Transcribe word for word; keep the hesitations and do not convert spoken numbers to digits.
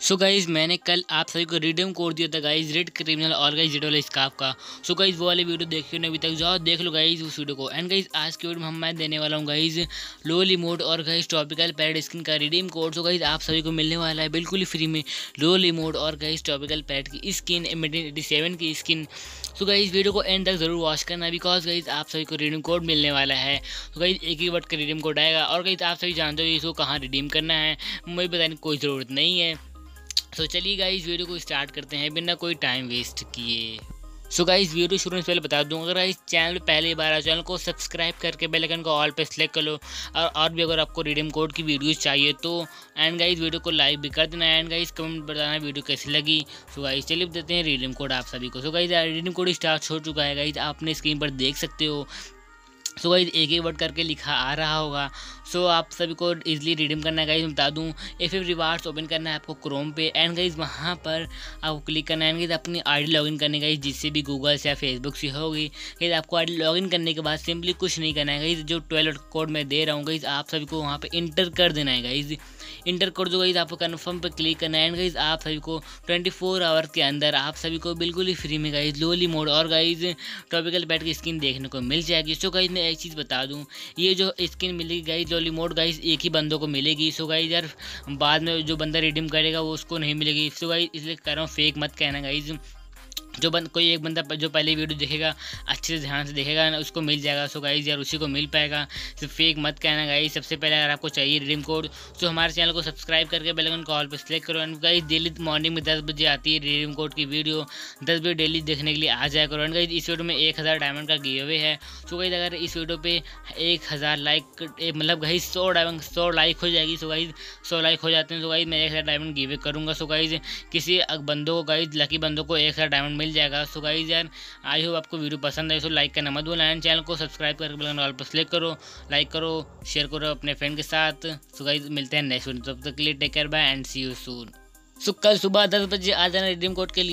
सो so guys मैंने कल आप सभी को रिडीम कोड दिया था गाइज़ रेड क्रिमिनल और गाइज़ रेड वाले स्कार्फ का। सो so गाइज़ वो वाले वीडियो देखिए ना अभी तक, जाओ देख लो गाइज़ उस वीडियो को। एंड गाइज़ आज के वीडियो में हम मैं देने वाला हूँ गाइज़ लोली मोड और गाइज़ ट्रॉपिकल पैड स्किन का redeem code. So so guys आप सभी को मिलने वाला है बिल्कुल ही फ्री में लोली मोड और गाइज़ ट्रॉपिकल पैड की skin, M eighteen eighty seven की skin. So so guys video को एंड तक जरूर वॉच करना बिकॉज गाइज़ आप सभी को रिडीम कोड मिलने वाला है। तो गाइज़ एक ही वर्ड का रिडीम कोड आएगा और गाइज़ आप सभी जानते हो इसको कहाँ रिडीम करना है, मुझे बताने की कोई ज़रूरत नहीं है। तो चलिए गाइस वीडियो को स्टार्ट करते हैं बिना कोई टाइम वेस्ट किए। सो गाइस वीडियो शुरू से पहले बता दूं, अगर इस चैनल पहले बार आए चैनल को सब्सक्राइब करके बेल आइकन को ऑल पे सेलेक्ट कर लो। और और भी अगर आपको रिडीम कोड की वीडियोस चाहिए तो एंड गाइस वीडियो को लाइक भी कर देना। एंड गाइस कमेंट बताना वीडियो कैसी लगी। सो गाइस चलिए देते हैं रिडीम कोड आप सभी को। So guys redeem code start हो चुका है गाइस, आपने स्क्रीन पर देख सकते हो। सो गाइज़ एक एक वर्ड करके लिखा आ रहा होगा। सो आप सभी को इजीली रिडीम करना है गाइज़। मैं बता दूं एफ एफ रिवार्ड्स ओपन करना है आपको क्रोम पे। एंड गाइज़ वहां पर आपको क्लिक करना है। एंड गाइज़ अपनी आईडी लॉगिन करने का, जिससे भी गूगल से या फेसबुक से होगी गाइज़। आपको आईडी लॉगिन करने के बाद सिंपली कुछ नहीं करना है गाइज़, जो ट्वेल्व कोड मैं दे रहा हूँ गाइज़ आप सभी को वहाँ पर इंटर कर देना है गाइज़। इंटर कर दो गाइज़, आपको कन्फर्म पर क्लिक करना है। एंड गाइज़ आप सभी को ट्वेंटी फोर आवर के अंदर आप सभी को बिल्कुल ही फ्री में गाइज़ लोली मोड और गाइज़ ट्रॉपिकल पैड की स्किन देखने को मिल जाएगी। सो गाइज़ मैं एक चीज़ बता दूं, ये जो स्किन मिलेगी गाइज लोली मोड गाइज एक ही बंदों को मिलेगी। सो गाइज यार बाद में जो बंदा रिडीम करेगा वो उसको नहीं मिलेगी। सो गाइज इसलिए कह रहा हूँ फेक मत कहना गाइज, जो बंद कोई एक बंदा जो पहले वीडियो देखेगा अच्छे से ध्यान से देखेगा ना उसको मिल जाएगा। सो गाइज़ यार उसी को मिल पाएगा, सिर्फ फेक मत कहना गाइज। सबसे पहले अगर आपको चाहिए रिडीम कोड तो हमारे चैनल को सब्सक्राइब करके बेल आइकन कॉल पर सेलेक्ट करो। एंड गाइज डेली मॉर्निंग में दस बजे आती है रिडीम कोड की वीडियो, दस बजे डेली देखने के लिए आ जाया करो। एंड गाइज इस वीडियो में एक हज़ार डायमंड का गिव अवे है। सो गाइज अगर इस वीडियो पर एक हज़ार लाइक मतलब गाइज सौ डायमंड सौ लाइक हो जाएगी। सो गाइज सौ लाइक हो जाते हैं तो गाइज मैं एक हज़ार डायमंड गिव अवे करूँगा। सो गाइज किसी बंदों को गाइज लकी बंदों को एक हज़ार डायमंड जाएगा। सो गाइज यार आई होप आपको वीडियो पसंद है, सो लाइक करना मत भूलना। एंड चैनल को सब्सक्राइब करके बेल आइकन पर क्लिक करो, लाइक करो, शेयर करो अपने फ्रेंड के साथ। सो गाइज मिलते हैं नेक्स्ट वीडियो, तब तक के लिए take care, bye and see you soon. So कल सुबह दस बजे आ जाना रिडीम कोड के लिए।